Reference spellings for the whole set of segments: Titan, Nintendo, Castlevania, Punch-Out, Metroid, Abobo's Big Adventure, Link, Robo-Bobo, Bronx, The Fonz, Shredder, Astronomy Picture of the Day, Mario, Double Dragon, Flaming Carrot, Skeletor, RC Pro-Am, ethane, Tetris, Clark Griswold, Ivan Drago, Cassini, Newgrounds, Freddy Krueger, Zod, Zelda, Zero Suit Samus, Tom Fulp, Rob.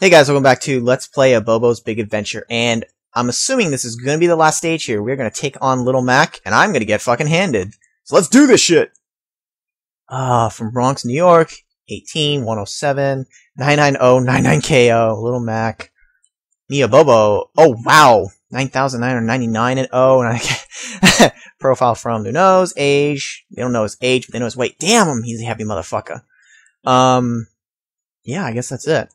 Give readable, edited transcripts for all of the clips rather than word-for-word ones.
Hey guys, welcome back to Let's Play Abobo's Big Adventure, and I'm assuming this is going to be the last stage here. We're going to take on Little Mac, and I'm going to get fucking handed. So let's do this shit! From Bronx, New York, 18-107-990-99KO, Little Mac, me Abobo, oh wow, 9,999 and oh, and I can't profile from, who knows, age, they don't know his age, but they know his weight. Damn him, he's a happy motherfucker. Yeah, I guess that's it.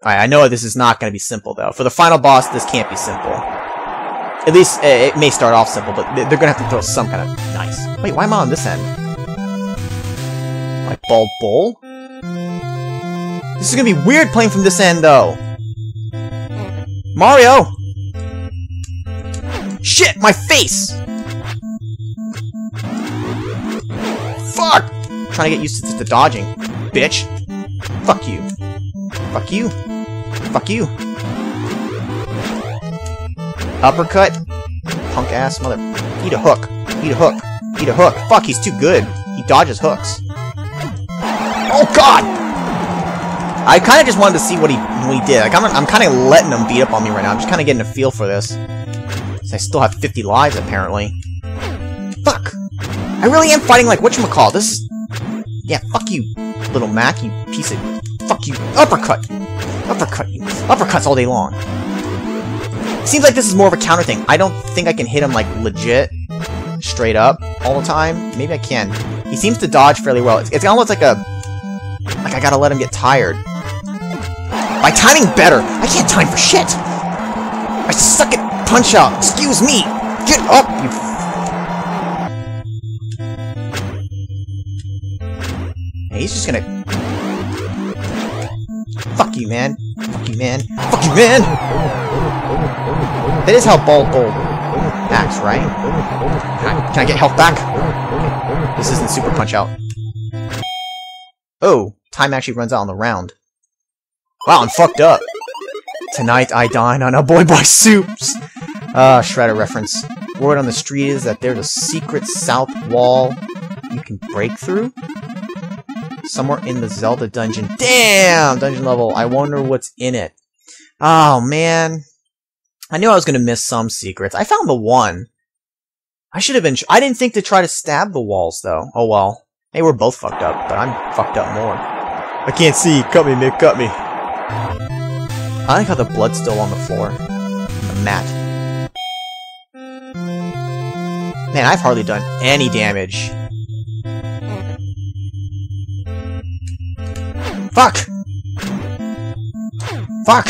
Alright, I know this is not going to be simple, though. For the final boss, this can't be simple. At least, it may start off simple, but they're going to have to throw some kind of... Nice. Wait, why am I on this end? My Bald Bull? This is going to be weird playing from this end, though. Mario! Shit, my face! Fuck! I'm trying to get used to the dodging, bitch. Fuck you. Fuck you. Fuck you. Uppercut. Punk ass mother. Eat a hook. Eat a hook. Eat a hook. Fuck, he's too good. He dodges hooks. Oh god! I kinda just wanted to see what he did. Like, I'm kinda letting him beat up on me right now. I'm just kinda getting a feel for this. So I still have 50 lives apparently. Fuck! I really am fighting like whatchamacall. This is... Yeah, fuck you, Little Mac, you piece of... Fuck you! Uppercut! Uppercut you! Uppercuts all day long! Seems like this is more of a counter thing. I don't think I can hit him, like, legit, straight up, all the time. Maybe I can. He seems to dodge fairly well. It's almost like a... Like, I gotta let him get tired. My timing better! I can't time for shit! I suck at Punch-Out! Excuse me! Get up, you... Hey, he's just gonna... Fuck you, man. Fuck you, man. Fuck you, man! That is how Bald Bull acts, right? Can I get health back? Okay. This isn't Super Punch-Out. Oh, time actually runs out on the round. Wow, I'm fucked up. Tonight I dine on a boy soups! Shredder reference. Word on the street is that there's a secret south wall you can break through? Somewhere in the Zelda dungeon. Damn! Dungeon level. I wonder what's in it. Oh, man. I knew I was gonna miss some secrets. I found the one. I should have been... I didn't think to try to stab the walls, though. Oh, well. Hey, we're both fucked up, but I'm fucked up more. I can't see. Cut me, Mick. Cut me. I like how the blood's still on the floor. The mat. Man, I've hardly done any damage. Fuck! Fuck!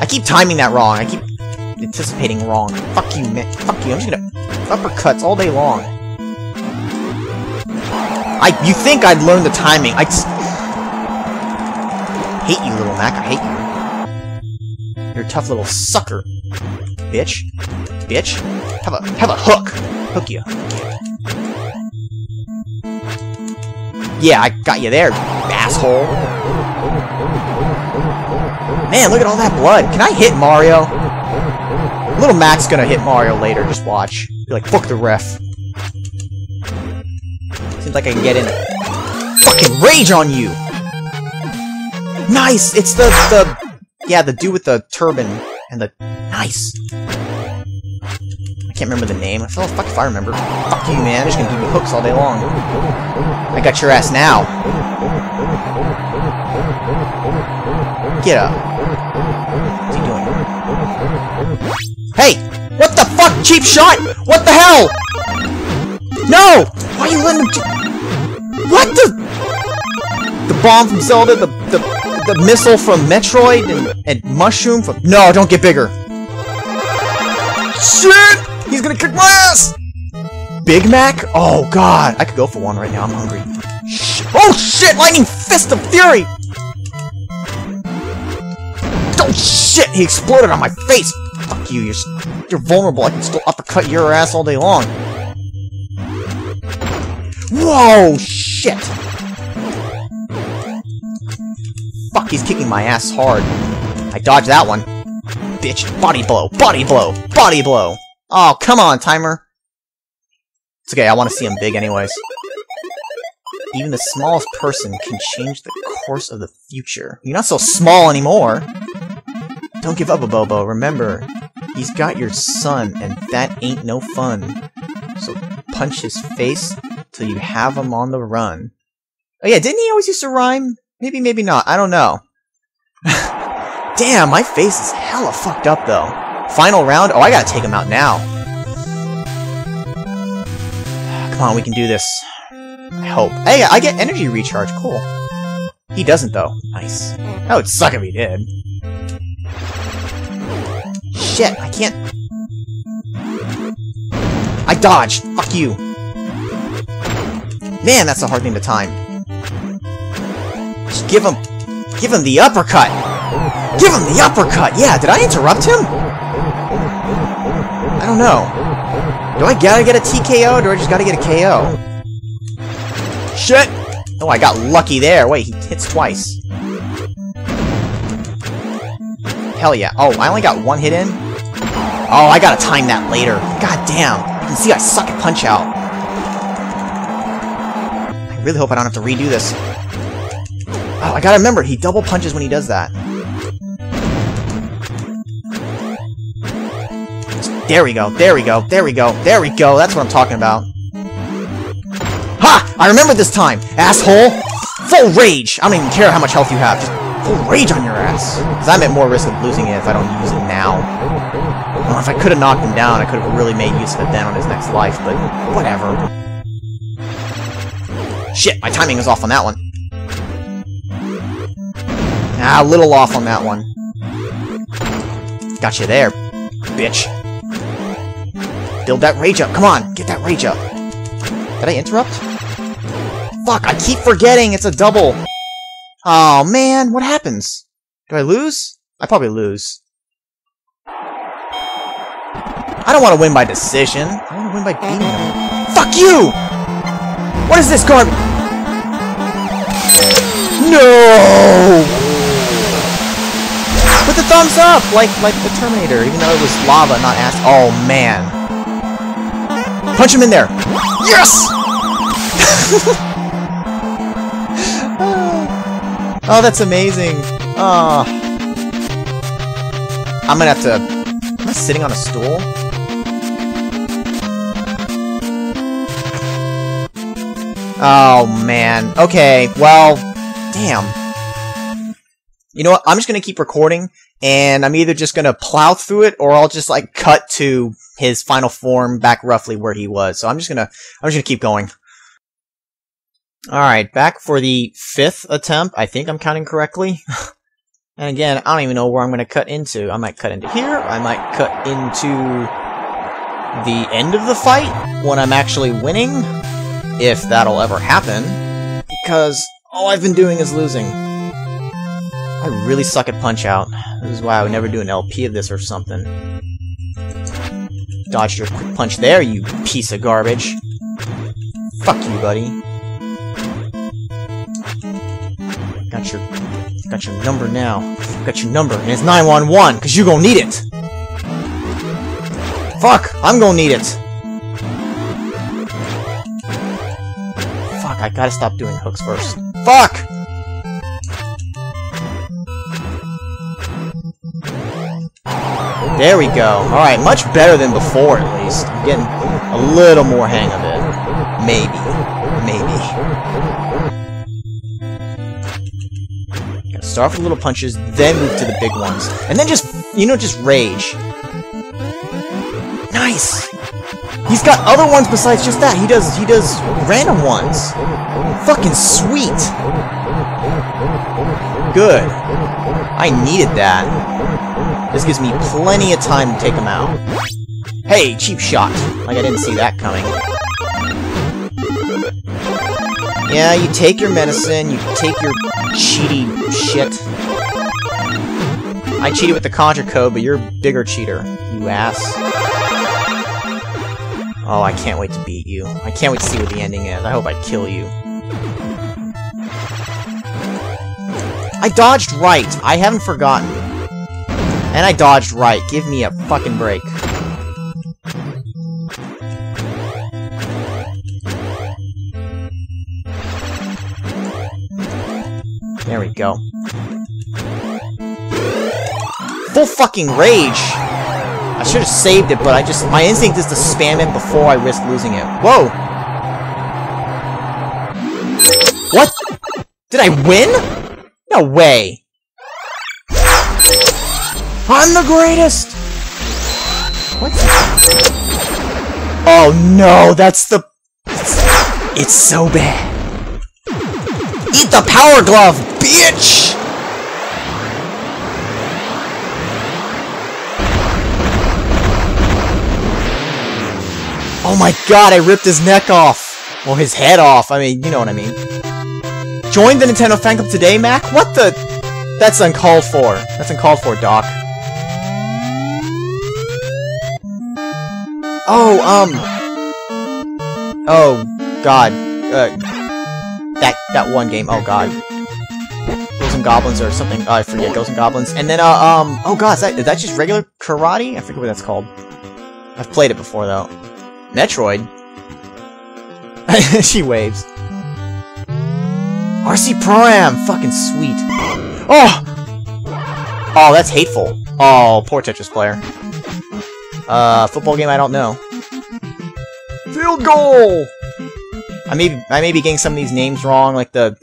I keep timing that wrong. I keep anticipating wrong. Fuck you, man. Fuck you. I'm just gonna uppercuts all day long. You think I'd learn the timing? I just hate you, Little Mac. I hate you. You're a tough little sucker, bitch. Bitch. Have a hook. Hook you. Yeah, I got you there, asshole. Man, look at all that blood. Can I hit Mario? Little Mac's gonna hit Mario later, just watch. Be like, fuck the ref. Seems like I can get in a fucking rage on you! Nice! It's the dude with the turban and the... Nice! I can't remember the name. I feel like fuck if I remember. Fuck you, man. I'm just gonna give you hooks all day long. I got your ass now. Get up. What's he doing? Hey! What the fuck? Cheap shot? What the hell? No! Why are you letting him do... What the... The bomb from Zelda, the missile from Metroid, and mushroom from... No, don't get bigger. Shit! He's gonna kick my ass! Big Mac? Oh god, I could go for one right now, I'm hungry. Oh shit, lightning fist of fury! Oh shit, he exploded on my face! Fuck you, you're vulnerable, I can still uppercut your ass all day long. Whoa, shit! Fuck, he's kicking my ass hard. I dodged that one. Bitch, body blow, body blow, body blow! Oh, come on, timer! It's okay, I want to see him big anyways. Even the smallest person can change the course of the future. You're not so small anymore! Don't give up, Abobo. Remember, he's got your son, and that ain't no fun. So punch his face till you have him on the run. Oh yeah, didn't he always used to rhyme? Maybe, maybe not. I don't know. Damn, my face is hella fucked up, though. Final round? Oh, I gotta take him out now. Come on, we can do this. I hope. Hey, I get energy recharge. Cool. He doesn't, though. Nice. That would suck if he did. Shit, I can't... I dodged! Fuck you! Man, that's a hard thing to time. Just give him... Give him the uppercut! Give him the uppercut! Yeah, did I interrupt him? I don't know. Do I gotta get a TKO, or do I just gotta get a KO? Shit! Oh, I got lucky there. Wait, he hits twice. Hell yeah. Oh, I only got one hit in? Oh, I gotta time that later. God damn. You can see I suck at Punch-Out. I really hope I don't have to redo this. Oh, I gotta remember, he double punches when he does that. There we go, there we go, there we go, there we go, that's what I'm talking about. Ha! I remembered this time, asshole! Full rage! I don't even care how much health you have, just full rage on your ass. Because I'm at more risk of losing it if I don't use it now. Well, if I could have knocked him down, I could have really made use of it then on his next life, but whatever. Shit, my timing is off on that one. Nah, a little off on that one. Got you there, bitch. Build that rage up. Come on, get that rage up. Did I interrupt? Fuck, I keep forgetting it's a double. Oh man, what happens? Do I lose? I probably lose. I don't want to win by decision. I want to win by beating him. Fuck you! What is this garbage? No! Put the thumbs up, like the Terminator, even though it was lava, not ash. Oh man. Punch him in there! Yes! Oh, that's amazing. Oh. I'm gonna have to... Am I sitting on a stool? Oh, man. Okay, well... Damn. You know what? I'm just gonna keep recording, and I'm either just gonna plow through it, or I'll just, like, cut to... his final form back roughly where he was. So I'm just gonna keep going. Alright, back for the 5th attempt. I think I'm counting correctly. And again, I don't even know where I'm gonna cut into. I might cut into here, I might cut into the end of the fight when I'm actually winning. If that'll ever happen. Because all I've been doing is losing. I really suck at Punch-Out. This is why I would never do an LP of this or something. Dodged your quick punch there, you piece of garbage. Fuck you, buddy. Got your number now. Got your number, and it's 911, cause you gonna need it! Fuck! I'm gonna need it! Fuck, I gotta stop doing hooks first. Fuck! There we go. Alright, much better than before, at least. I'm getting a little more hang of it. Maybe. Maybe. Gotta start with little punches, then move to the big ones. And then just, you know, just rage. Nice! He's got other ones besides just that. He does random ones. Fucking sweet! Good. I needed that. This gives me plenty of time to take him out. Hey, cheap shot! Like I didn't see that coming. Yeah, you take your medicine, you take your cheaty shit. I cheated with the Contra code, but you're a bigger cheater, you ass. Oh, I can't wait to beat you. I can't wait to see what the ending is. I hope I kill you. I dodged right! I haven't forgotten. And I dodged right. Give me a fucking break. go. Full fucking rage! I should have saved it, but I just... my instinct is to spam it before I risk losing it. Whoa! What? Did I win? No way! I'm the greatest! What? Oh no, that's the... it's so bad. Eat the power glove, bitch! Oh my god, I ripped his neck off! Well, his head off, I mean, you know what I mean. Join the Nintendo fan club today, Mac? What the... that's uncalled for. That's uncalled for, Doc. Oh, oh, god. That one game, oh god. Ghosts and Goblins or something, I forget, Ghosts and Goblins. And then, oh god, is that just regular karate? I forget what that's called. I've played it before, though. Metroid? She waves. RC Pro-Am! Fucking sweet. Oh! Oh, that's hateful. Oh, poor Tetris player. Football game, I don't know. Field goal! I may be getting some of these names wrong, like the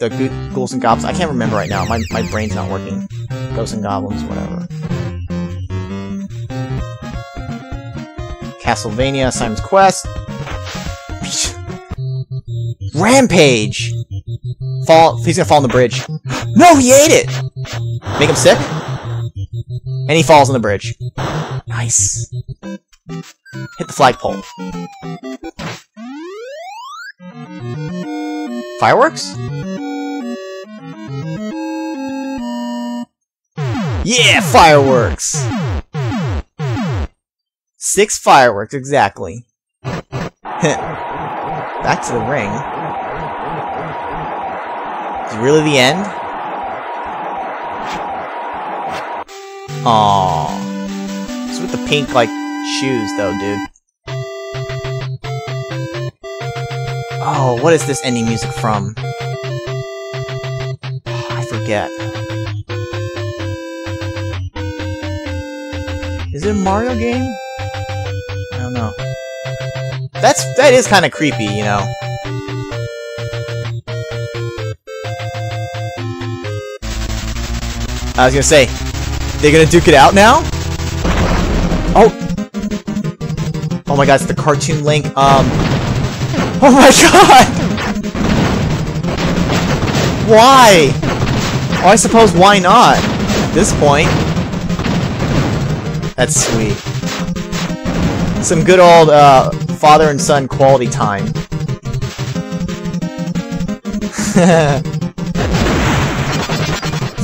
Ghouls and Goblins. I can't remember right now. My brain's not working. Ghosts and Goblins, whatever. Castlevania, Simon's Quest. Rampage! He's gonna fall on the bridge. No, he ate it! Make him sick? And he falls on the bridge. Nice. Hit the flagpole. Fireworks? Yeah, fireworks! 6 fireworks, exactly. Back to the ring. Is it really the end? Aww. It's with the pink, like, shoes, though, dude. Oh, what is this ending music from? Oh, I forget. Is it a Mario game? I don't know. That is kind of creepy, you know. I was gonna say, they're gonna duke it out now? Oh! Oh my god, it's the cartoon Link, oh my god! Why? Oh, I suppose why not? At this point. That's sweet. Some good old, father and son quality time.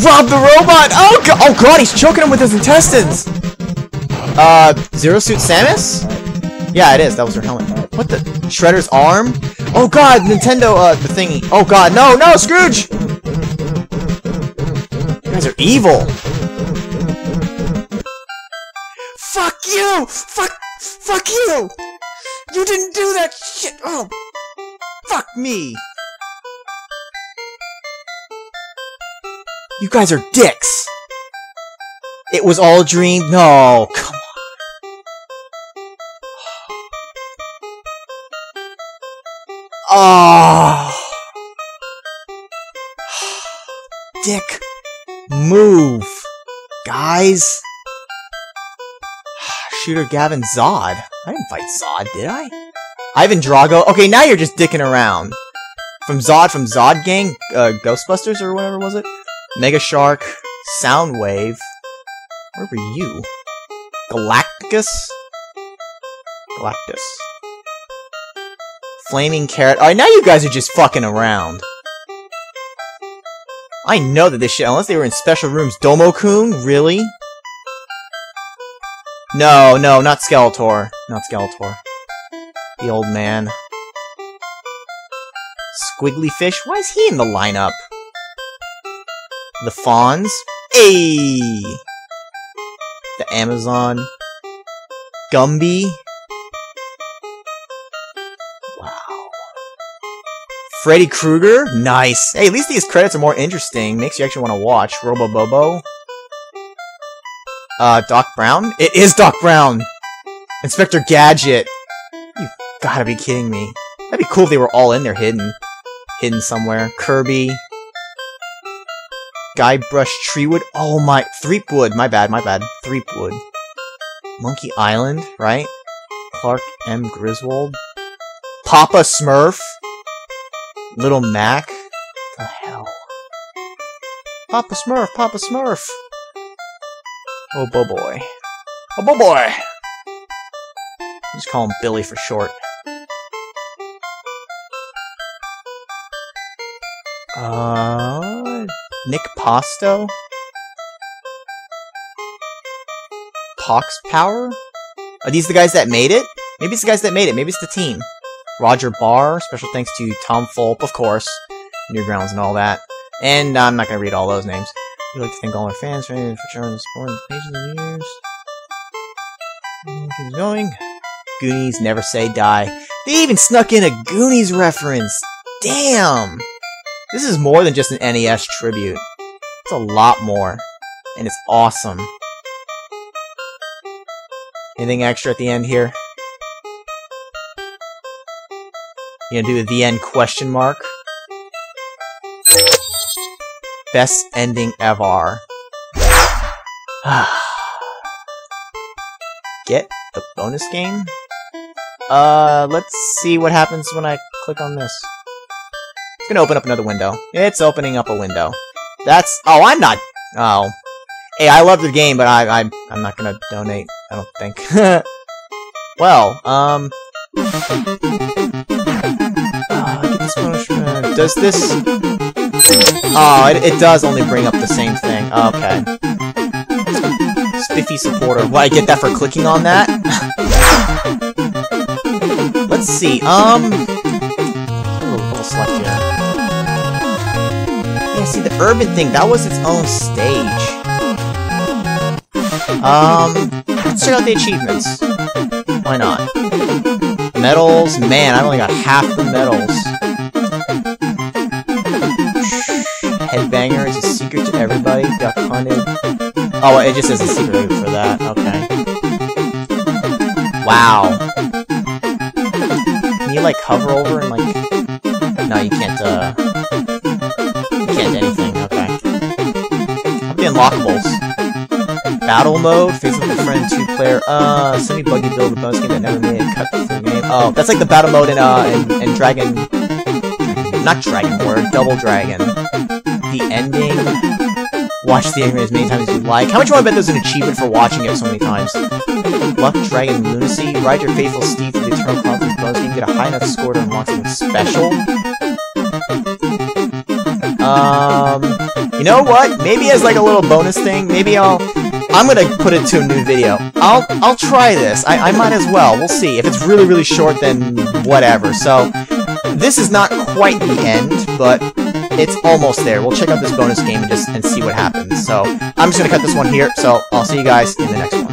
Rob the robot! Oh god! Oh god, he's choking him with his intestines! Zero Suit Samus? Yeah, it is. That was her helmet. What the? Shredder's arm? Oh god, Nintendo, the thingy. Oh god, no, no, Scrooge! You guys are evil! Fuck you! Fuck you! You didn't do that shit! Oh! Fuck me! You guys are dicks! It was all a dream? No, come on. Oh! Dick. Move. Guys. Shooter Gavin Zod. I didn't fight Zod, did I? Ivan Drago. Okay, now you're just dicking around. From Zod Gang, Ghostbusters or whatever was it? Mega Shark, Soundwave. Where were you? Galactus? Galactus. Flaming Carrot. Alright, now you guys are just fucking around. I know that this shit, unless they were in special rooms. Domo-kun? Really? No, no, not Skeletor. Not Skeletor. The old man. Squiggly Fish? Why is he in the lineup? The Fonz? Ayy! The Amazon. Gumby? Wow. Freddy Krueger? Nice. Hey, at least these credits are more interesting. Makes you actually want to watch. Robo-Bobo. Doc Brown? It is Doc Brown! Inspector Gadget! You've gotta be kidding me. That'd be cool if they were all in there hidden. Hidden somewhere. Kirby. Guybrush Threepwood. Oh my... Threepwood. My bad. Threepwood. Monkey Island, right? Clark M. Griswold. Papa Smurf. Little Mac. The hell? Papa Smurf. Oh, boy. Just call him Billy for short. Nick Posto? Pox Power? Are these the guys that made it? Maybe it's the guys that made it. Maybe it's the team. Roger Barr. Special thanks to Tom Fulp, of course. Newgrounds and all that. And I'm not going to read all those names. We'd like to thank all our fans for showing the support and patience of the years. Keep going. Goonies never say die. They even snuck in a Goonies reference. Damn! This is more than just an NES tribute. It's a lot more. And it's awesome. Anything extra at the end here? You gonna do the end question mark? Best ending ever. Get the bonus game? Let's see what happens when I click on this. It's gonna open up another window. It's opening up a window. That's... Oh, I'm not... Oh. Hey, I love the game, but I'm not gonna donate. I don't think. Well, does this... Oh, it does only bring up the same thing. Okay. Spiffy supporter. What, I get that for clicking on that? Let's see, I'll select here. Yeah, see, the urban thing, that was its own stage. Let's check out the achievements. Why not? Medals? Man, I've only got half the medals. Headbanger is a secret to everybody. Duck hunted. Oh, it just says a secret for that. Okay. Wow. Can you, like, hover over and, like... No, you can't, You can't do anything. Okay. How about the unlockables? Battle mode? Face with a friend, two-player. Semi-buggy build, a bonus game that never made a cut through the game. Oh, that's like the battle mode in Dragon... Not Dragon War, Double Dragon. The ending. Watch the anime as many times as you like. How much you want to bet there's an achievement for watching it so many times? Luck, Dragon, Lunacy. Ride your faithful steed to the eternal cloud of blows. You can get a high enough score to unlock something special. You know what? Maybe as like a little bonus thing. Maybe I'm gonna put it to a new video. I'll try this. I might as well. We'll see. If it's really, really short, then whatever. So, this is not quite the end, but... It's almost there. We'll check out this bonus game and see what happens. So, I'm just gonna cut this one here, so I'll see you guys in the next one.